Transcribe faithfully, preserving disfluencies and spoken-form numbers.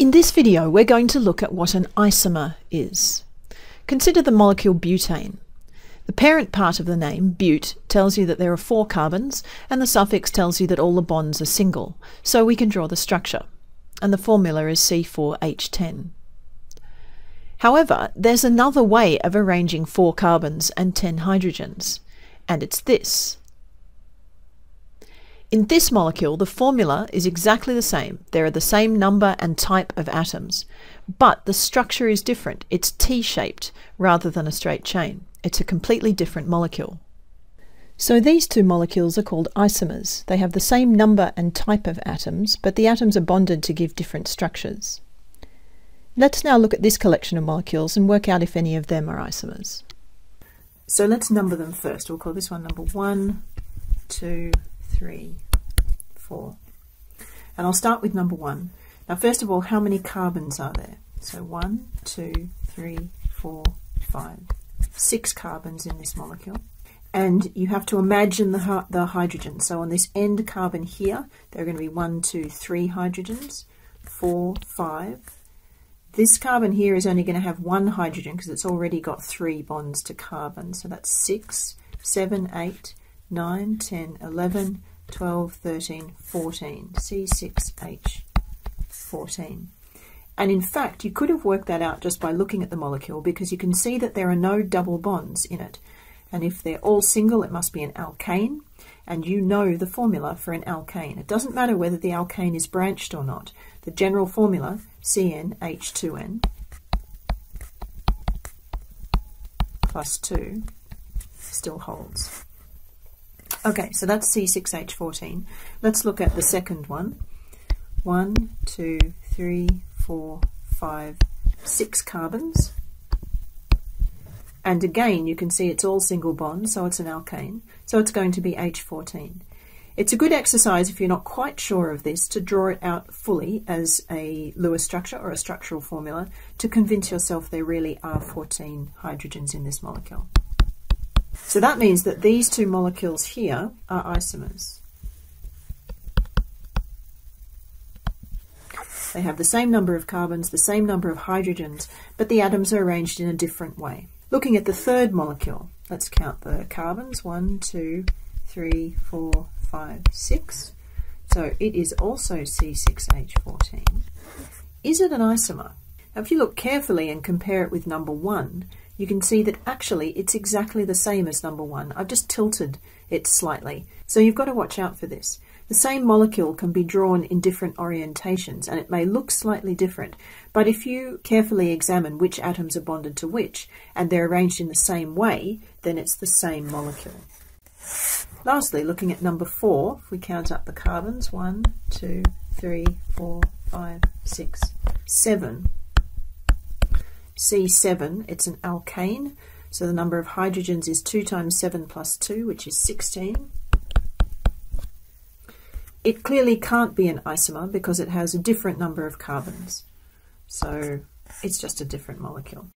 In this video, we're going to look at what an isomer is. Consider the molecule butane. The parent part of the name, but, tells you that there are four carbons, and the suffix tells you that all the bonds are single, so we can draw the structure. And the formula is C four H ten. However, there's another way of arranging four carbons and ten hydrogens, and it's this. In this molecule, the formula is exactly the same. There are the same number and type of atoms, but the structure is different. It's T-shaped rather than a straight chain. It's a completely different molecule. So these two molecules are called isomers. They have the same number and type of atoms, but the atoms are bonded to give different structures. Let's now look at this collection of molecules and work out if any of them are isomers. So let's number them first. We'll call this one number one, two, three, four. And I'll start with number one. Now, first of all, how many carbons are there? So one, two, three, four, five, six carbons in this molecule. And you have to imagine the, the hydrogen. So on this end carbon here, there are going to be one, two, three hydrogens, four, five. This carbon here is only going to have one hydrogen because it's already got three bonds to carbon. So that's six, seven, eight, nine, ten, eleven, twelve, thirteen, fourteen, C six H fourteen. And in fact, you could have worked that out just by looking at the molecule, because you can see that there are no double bonds in it. And if they're all single, it must be an alkane, and you know the formula for an alkane. It doesn't matter whether the alkane is branched or not. The general formula, C n H two n plus two, still holds. Okay, so that's C six H fourteen. Let's look at the second one. One, two, three, four, five, six carbons. And again, you can see it's all single bonds, so it's an alkane. So it's going to be H fourteen. It's a good exercise, if you're not quite sure of this, to draw it out fully as a Lewis structure or a structural formula to convince yourself there really are fourteen hydrogens in this molecule. So that means that these two molecules here are isomers. They have the same number of carbons, the same number of hydrogens, but the atoms are arranged in a different way. Looking at the third molecule, let's count the carbons. One, two, three, four, five, six. So it is also C six H fourteen. Is it an isomer? Now, if you look carefully and compare it with number one, you can see that actually it's exactly the same as number one. I've just tilted it slightly. So you've got to watch out for this. The same molecule can be drawn in different orientations and it may look slightly different, but if you carefully examine which atoms are bonded to which and they're arranged in the same way, then it's the same molecule. Lastly, looking at number four, if we count up the carbons, one, two, three, four, five, six, seven. C seven, it's an alkane, so the number of hydrogens is two times seven plus two, which is sixteen. It clearly can't be an isomer because it has a different number of carbons, so it's just a different molecule.